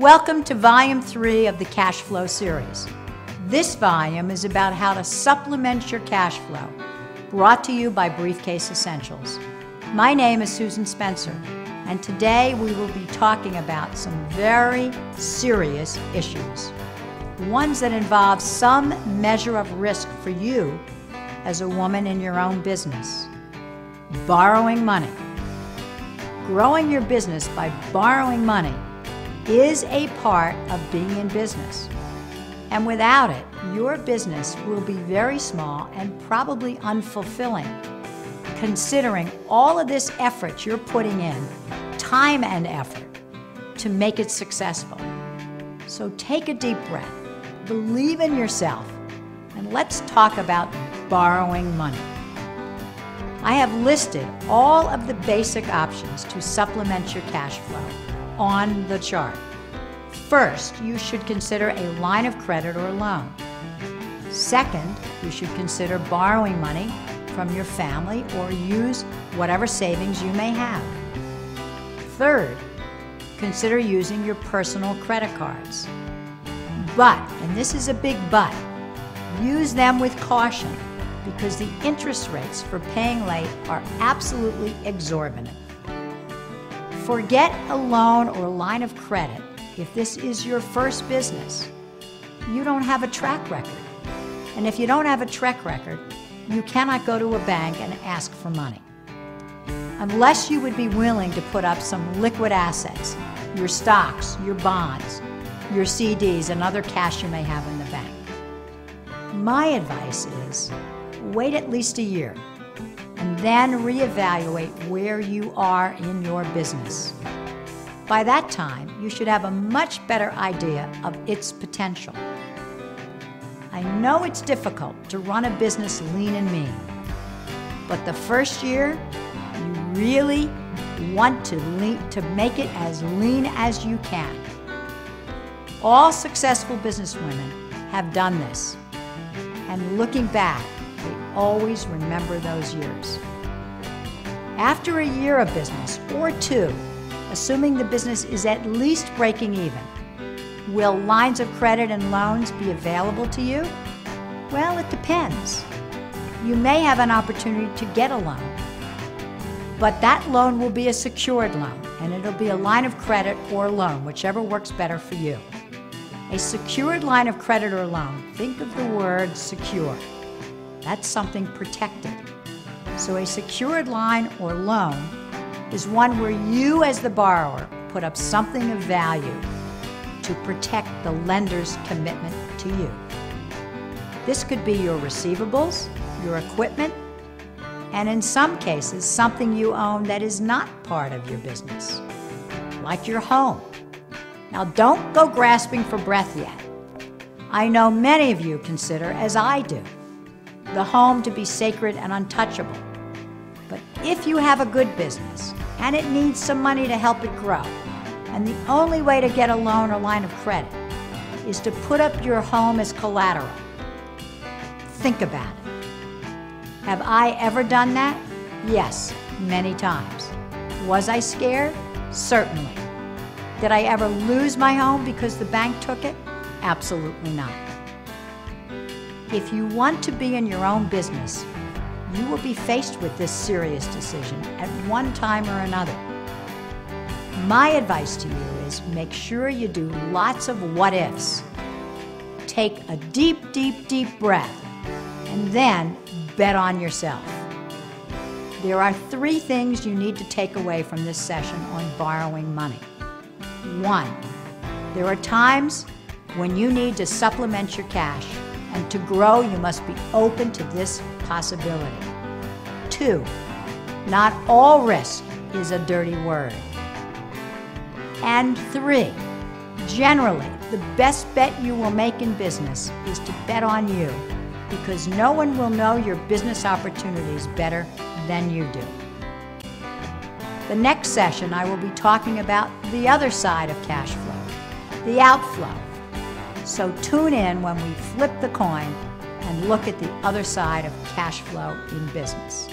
Welcome to Volume 3 of the Cash Flow series. This volume is about how to supplement your cash flow, brought to you by Briefcase Essentials. My name is Susan Spencer, and today we will be talking about some very serious issues, ones that involve some measure of risk for you as a woman in your own business. Borrowing money. Growing your business by borrowing money is a part of being in business. And without it, your business will be very small and probably unfulfilling. Considering all of this effort you're putting in, time and effort, to make it successful. So take a deep breath, believe in yourself, and let's talk about borrowing money. I have listed all of the basic options to supplement your cash flow on the chart. First, you should consider a line of credit or loan. Second, you should consider borrowing money from your family or use whatever savings you may have. Third, consider using your personal credit cards. But, and this is a big but, use them with caution because the interest rates for paying late are absolutely exorbitant. Forget a loan or line of credit if this is your first business. You don't have a track record. And if you don't have a track record, you cannot go to a bank and ask for money. Unless you would be willing to put up some liquid assets, your stocks, your bonds, your CDs, and other cash you may have in the bank. My advice is wait at least a year and then reevaluate where you are in your business. By that time, you should have a much better idea of its potential. I know it's difficult to run a business lean and mean, but the first year, you really want to make it as lean as you can. All successful businesswomen have done this, and looking back, they always remember those years. After a year of business, or two, assuming the business is at least breaking even, will lines of credit and loans be available to you? Well, it depends. You may have an opportunity to get a loan, but that loan will be a secured loan, and it'll be a line of credit or loan, whichever works better for you. A secured line of credit or loan, think of the word secure. That's something protected. So a secured line or loan is one where you as the borrower put up something of value to protect the lender's commitment to you. This could be your receivables, your equipment, and in some cases, something you own that is not part of your business, like your home. Now don't go grasping for breath yet. I know many of you consider, as I do, the home to be sacred and untouchable. But if you have a good business and it needs some money to help it grow, and the only way to get a loan or line of credit is to put up your home as collateral, think about it. Have I ever done that? Yes, many times. Was I scared? Certainly. Did I ever lose my home because the bank took it? Absolutely not. If you want to be in your own business, you will be faced with this serious decision at one time or another. My advice to you is make sure you do lots of what-ifs. Take a deep, deep, deep breath, and then bet on yourself. There are three things you need to take away from this session on borrowing money. One, there are times when you need to supplement your cash, and to grow, you must be open to this possibility. Two, not all risk is a dirty word. And three, generally, the best bet you will make in business is to bet on you, because no one will know your business opportunities better than you do. The next session, I will be talking about the other side of cash flow, the outflow. So tune in when we flip the coin and look at the other side of cash flow in business.